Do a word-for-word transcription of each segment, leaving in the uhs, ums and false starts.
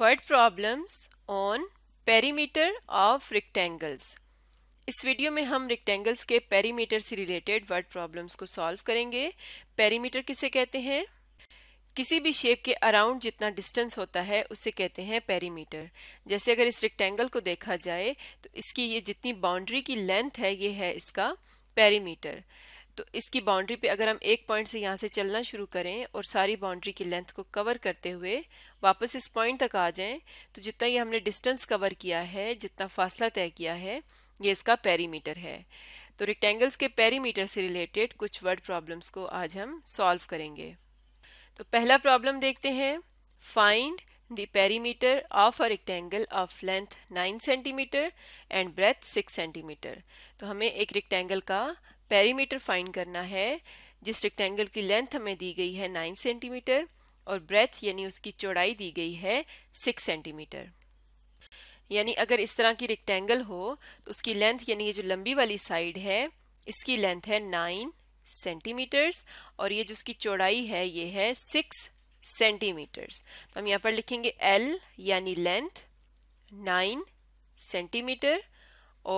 Word problems on perimeter of rectangles. इस video में हम rectangles के perimeter से related word problems को solve करेंगे. Perimeter किसे कहते हैं? किसी भी शेप के अराउंड जितना डिस्टेंस होता है उसे कहते हैं पेरीमीटर. जैसे अगर इस रेक्टेंगल को देखा जाए तो इसकी ये जितनी बाउंड्री की लेंथ है ये है इसका पेरीमीटर. तो इसकी बाउंड्री पे अगर हम एक पॉइंट से यहाँ से चलना शुरू करें और सारी बाउंड्री की लेंथ को कवर करते हुए वापस इस पॉइंट तक आ जाएं तो जितना ये हमने डिस्टेंस कवर किया है, जितना फासला तय किया है, ये इसका पेरीमीटर है. तो रेक्टेंगल्स के पेरीमीटर से रिलेटेड कुछ वर्ड प्रॉब्लम्स को आज हम सॉल्व करेंगे. तो पहला प्रॉब्लम देखते हैं. Find the perimeter of a rectangle of length nine centimetre and breadth six centimetre. तो हमें एक रेक्टेंगल का पेरीमीटर फाइंड करना है जिस रेक्टेंगल की लेंथ हमें दी गई है नाइन सेंटीमीटर और ब्रेथ यानी उसकी चौड़ाई दी गई है सिक्स सेंटीमीटर. यानी अगर इस तरह की रेक्टेंगल हो तो उसकी लेंथ यानी ये जो लंबी वाली साइड है इसकी लेंथ है नाइन सेंटीमीटर्स और ये जो उसकी चौड़ाई है ये है सिक्स सेंटीमीटर्स. तो हम यहाँ पर लिखेंगे एल यानी लेंथ नाइन सेंटीमीटर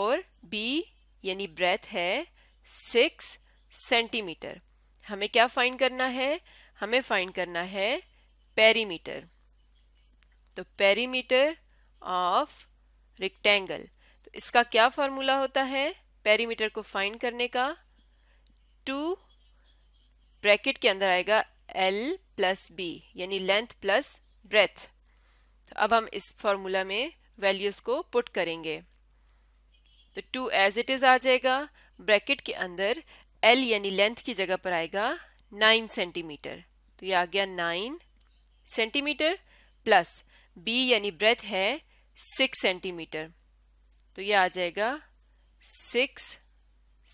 और बी यानी ब्रेथ है सिक्स सेंटीमीटर. हमें क्या फाइंड करना है? हमें फाइंड करना है पेरीमीटर. तो पेरीमीटर ऑफ रेक्टेंगल, तो इसका क्या फार्मूला होता है पेरीमीटर को फाइंड करने का? टू ब्रैकेट के अंदर आएगा एल प्लस बी यानी लेंथ प्लस ब्रेथ. तो अब हम इस फॉर्मूला में वैल्यूज़ को पुट करेंगे. तो टू एज इट इज़ आ जाएगा, ब्रैकेट के अंदर एल यानी लेंथ की जगह पर आएगा नाइन सेंटीमीटर. तो ये आ गया नाइन सेंटीमीटर प्लस बी यानी ब्रेथ है सिक्स सेंटीमीटर. तो ये आ जाएगा सिक्स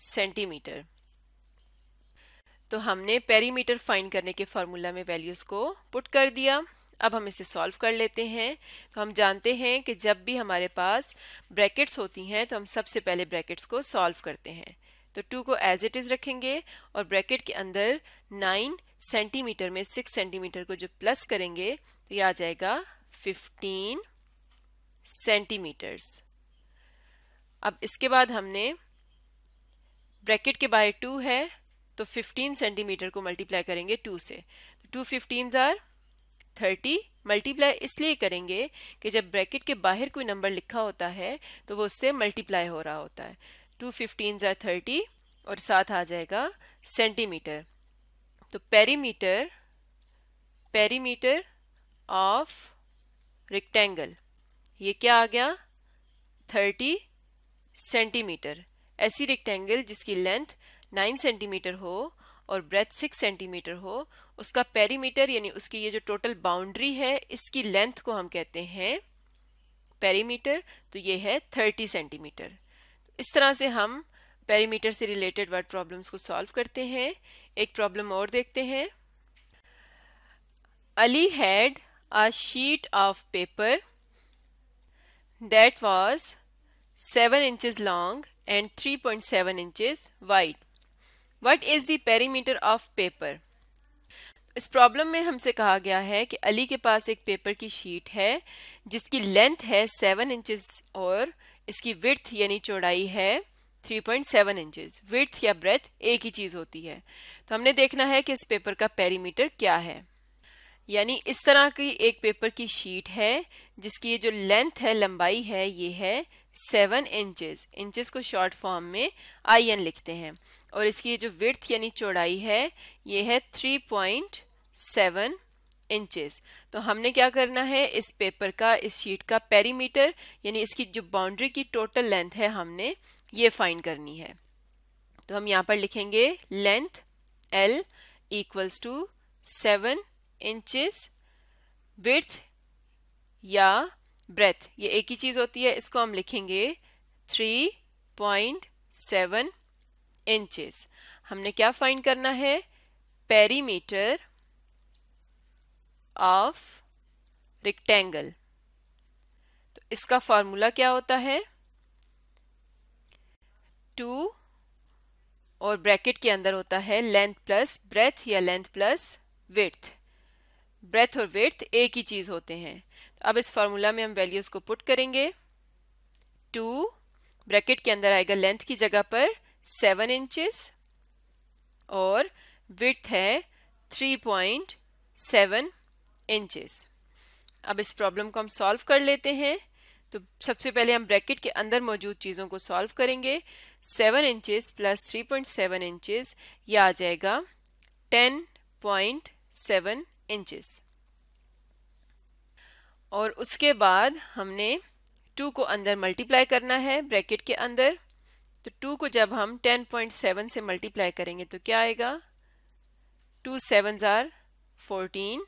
सेंटीमीटर. तो हमने पेरीमीटर फाइंड करने के फार्मूला में वैल्यूज़ को पुट कर दिया. अब हम इसे सॉल्व कर लेते हैं. तो हम जानते हैं कि जब भी हमारे पास ब्रैकेट्स होती हैं तो हम सबसे पहले ब्रैकेट्स को सॉल्व करते हैं. तो टू को एज इट इज़ रखेंगे और ब्रैकेट के अंदर नाइन सेंटीमीटर में सिक्स सेंटीमीटर को जो प्लस करेंगे तो ये आ जाएगा फिफ्टीन सेंटीमीटर्स. अब इसके बाद हमने ब्रैकेट के बाहर टू है तो फिफ्टीन सेंटीमीटर को मल्टीप्लाई करेंगे टू से. तो two fifteens are thirty. Multiply इसलिए करेंगे कि जब ब्रैकेट के बाहर कोई नंबर लिखा होता है तो वो उससे मल्टीप्लाई हो रहा होता है. टू फिफ्टीन्स आर थर्टी और साथ आ जाएगा सेंटीमीटर. तो पेरीमीटर पेरीमीटर ऑफ रेक्टेंगल ये क्या आ गया? Thirty centimetre. ऐसी रेक्टेंगल जिसकी लेंथ नाइन सेंटीमीटर हो और ब्रेथ सिक्स सेंटीमीटर हो उसका पेरीमीटर यानी उसकी ये जो टोटल बाउंड्री है इसकी लेंथ को हम कहते हैं पेरीमीटर. तो ये है थर्टी सेंटीमीटर. तो इस तरह से हम पेरीमीटर से रिलेटेड वर्ड प्रॉब्लम्स को सॉल्व करते हैं. एक प्रॉब्लम और देखते हैं. Ali had a sheet of paper that was seven inches long and three point seven inches wide. What is the perimeter of paper? इस प्रॉब्लम में हमसे कहा गया है कि अली के पास एक पेपर की शीट है जिसकी लेंथ है सेवन इंचेस और इसकी विड्थ यानी चौड़ाई है three point seven inches. Width या ब्रेथ एक ही चीज़ होती है. तो हमने देखना है कि इस पेपर का पेरीमीटर क्या है. यानी इस तरह की एक पेपर की शीट है जिसकी ये जो लेंथ है, लंबाई है, ये है सेवन इंचेस. इंचेस को शॉर्ट फॉर्म में आई एन लिखते हैं और इसकी ये जो विड्थ यानी चौड़ाई है ये है थ्री पॉइंट सेवन इंचेस. तो हमने क्या करना है? इस पेपर का, इस शीट का पेरीमीटर यानी इसकी जो बाउंड्री की टोटल लेंथ है हमने ये फाइंड करनी है. तो हम यहाँ पर लिखेंगे length L equals to seven inches, width या ब्रेथ ये एक ही चीज़ होती है, इसको हम लिखेंगे थ्री पॉइंट सेवन इंचेस. हमने क्या फाइंड करना है? Perimeter of rectangle. तो इसका फार्मूला क्या होता है? टू और ब्रैकेट के अंदर होता है लेंथ प्लस ब्रेथ या लेंथ प्लस विड्थ. ब्रेथ और विड्थ एक ही चीज़ होते हैं। अब इस फार्मूला में हम वैल्यूज़ को पुट करेंगे। टू ब्रैकेट के अंदर आएगा लेंथ की जगह पर सेवन इंचेस और विड्थ है थ्री पॉइंट सेवन इंचेस। अब इस प्रॉब्लम को हम सॉल्व कर लेते हैं। तो सबसे पहले हम ब्रैकेट के अंदर मौजूद चीज़ों को सॉल्व करेंगे। Seven inches plus three point seven inches यह आ जाएगा टेन पॉइंट सेवन इंचेस। और उसके बाद हमने टू को अंदर मल्टीप्लाई करना है ब्रैकेट के अंदर। तो टू को जब हम टेन पॉइंट सेवन से मल्टीप्लाई करेंगे तो क्या आएगा, टू सेवन जार फोर्टीन,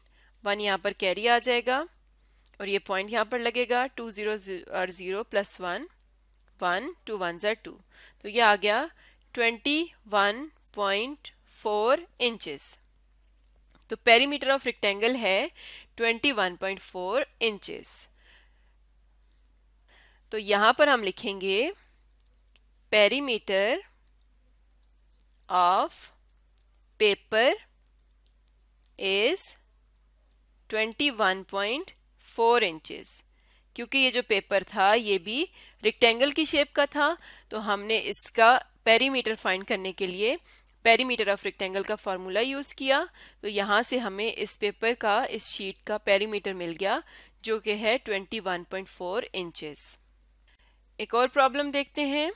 वन यहाँ पर कैरी आ जाएगा और ये पॉइंट यहाँ पर लगेगा। Two zero are zero plus one one, two one जार टू, तो ये आ गया twenty one point four inches. तो पेरीमीटर ऑफ रेक्टेंगल है twenty one point four inches. तो यहाँ पर हम लिखेंगे perimeter of paper is twenty one point four inches, क्योंकि ये जो पेपर था ये भी रेक्टेंगल की शेप का था। तो हमने इसका पेरीमीटर फाइंड करने के लिए पेरीमीटर ऑफ रेक्टेंगल का फार्मूला यूज़ किया। तो यहाँ से हमें इस पेपर का, इस शीट का पेरीमीटर मिल गया जो कि है twenty one point four inches. एक और प्रॉब्लम देखते हैं।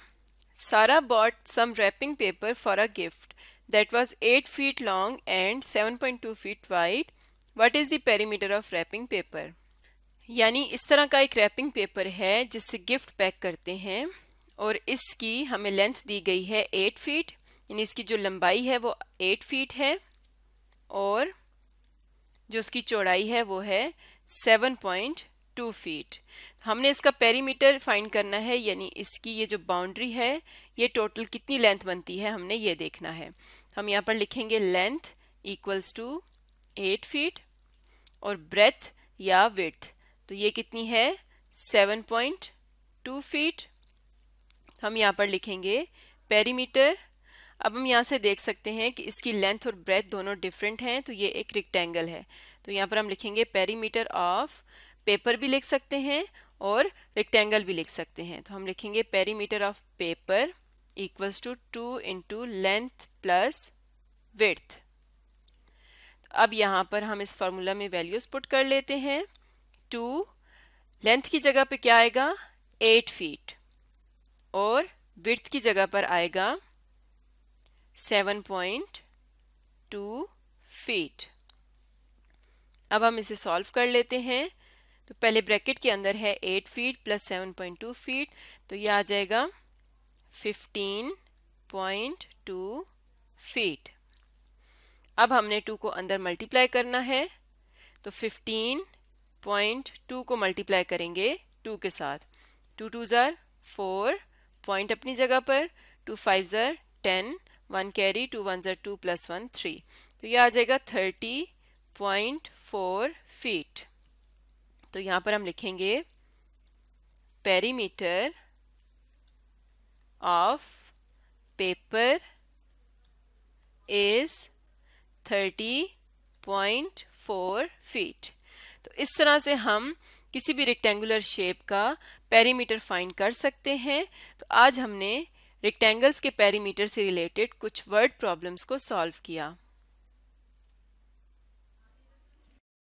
Sarah bought some wrapping paper for a gift that was eight feet long and seven point two feet wide, what is the perimeter of wrapping paper. यानी इस तरह का एक wrapping paper है जिससे गिफ्ट पैक करते हैं और इसकी हमें लेंथ दी गई है एट फीट, यानी इसकी जो लंबाई है वो एट फीट है और जो उसकी चौड़ाई है वो है सेवन पॉइंट टू फीट। हमने इसका पेरीमीटर फाइंड करना है, यानी इसकी ये जो बाउंड्री है ये टोटल कितनी लेंथ बनती है हमने ये देखना है। हम यहाँ पर लिखेंगे length equals to eight feet और ब्रेथ या विड्थ तो ये कितनी है सेवन पॉइंट टू फीट। हम यहाँ पर लिखेंगे पेरीमीटर। अब हम यहाँ से देख सकते हैं कि इसकी लेंथ और ब्रेथ दोनों डिफरेंट हैं तो ये एक रेक्टेंगल है। तो यहाँ पर हम लिखेंगे पेरीमीटर ऑफ पेपर भी लिख सकते हैं और रेक्टेंगल भी लिख सकते हैं। तो हम लिखेंगे perimeter of paper equals to two into length plus width. अब यहाँ पर हम इस फार्मूला में वैल्यूज़ पुट कर लेते हैं। टू लेंथ की जगह पे क्या आएगा, एट फीट और विड्थ की जगह पर आएगा सेवन पॉइंट टू फीट। अब हम इसे सॉल्व कर लेते हैं। तो पहले ब्रैकेट के अंदर है eight feet plus seven point two feet तो ये आ जाएगा फिफ्टीन पॉइंट टू फीट। अब हमने टू को अंदर मल्टीप्लाई करना है तो फिफ्टीन पॉइंट टू को मल्टीप्लाई करेंगे टू के साथ। टू टू ज़र फोर, पॉइंट अपनी जगह पर, टू फाइव ज़र ten, one carry, two one ज़र टू प्लस वन थ्री, तो ये आ जाएगा थर्टी पॉइंट फोर फीट। तो यहाँ पर हम लिखेंगे perimeter of paper is thirty point four feet. तो इस तरह से हम किसी भी रेक्टेंगुलर शेप का पेरीमीटर फाइंड कर सकते हैं। तो आज हमने रेक्टेंगल्स के पेरीमीटर से रिलेटेड कुछ वर्ड प्रॉब्लम्स को सॉल्व किया।